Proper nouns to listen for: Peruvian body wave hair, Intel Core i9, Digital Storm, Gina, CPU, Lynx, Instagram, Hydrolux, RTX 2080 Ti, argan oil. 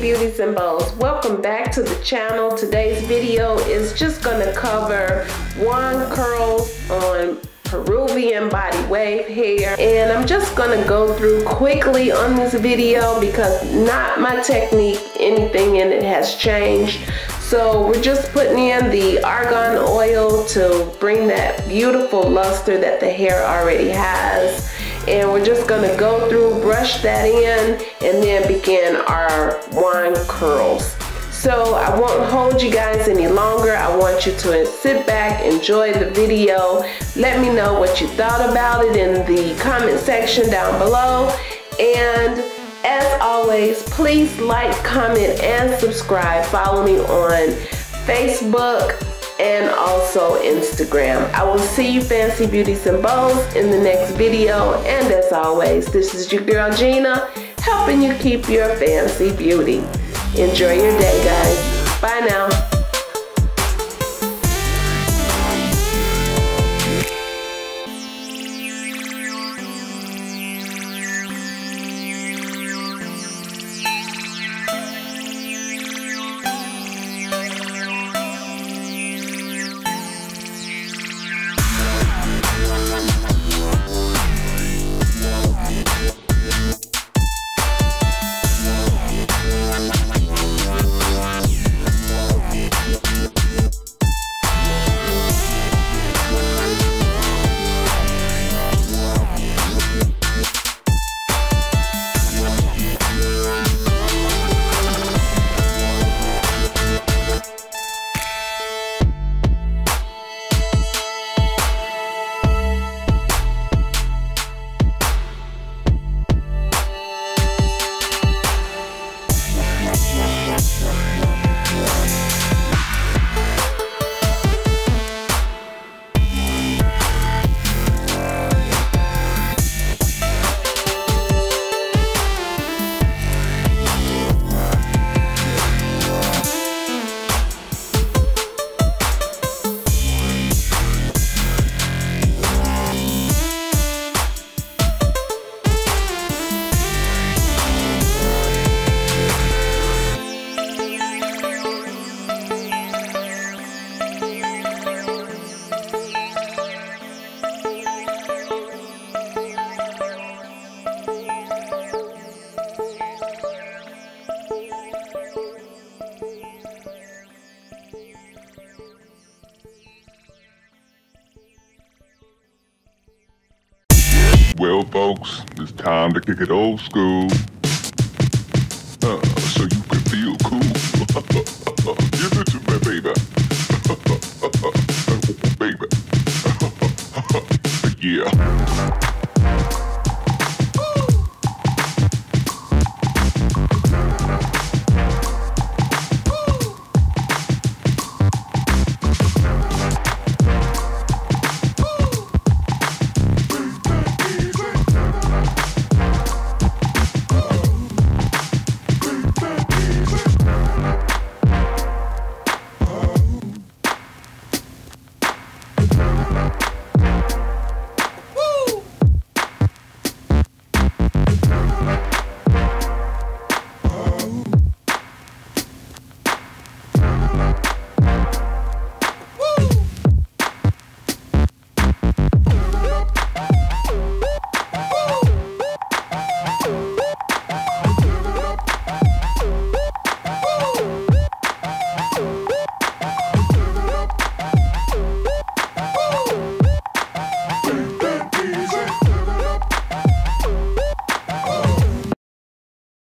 beauties and bows, welcome back to the channel. Today's video is just going to cover one curls on Peruvian body wave hair, and I'm just going to go through quickly on this video because not my technique, anything in it has changed. So we're just putting in the argan oil to bring that beautiful luster that the hair already has. And we're just gonna go through, brush that in, and then begin our wand curls. So I won't hold you guys any longer. I want you to sit back, enjoy the video. Let me know what you thought about it in the comment section down below. And as always, please like, comment, and subscribe. Follow me on Facebook and also Instagram. I will see you fancy beauties and bows in the next video. And as always, this is your girl Gina, helping you keep your fancy beauty. Enjoy your day, guys. Bye now. Well folks, it's time to kick it old school.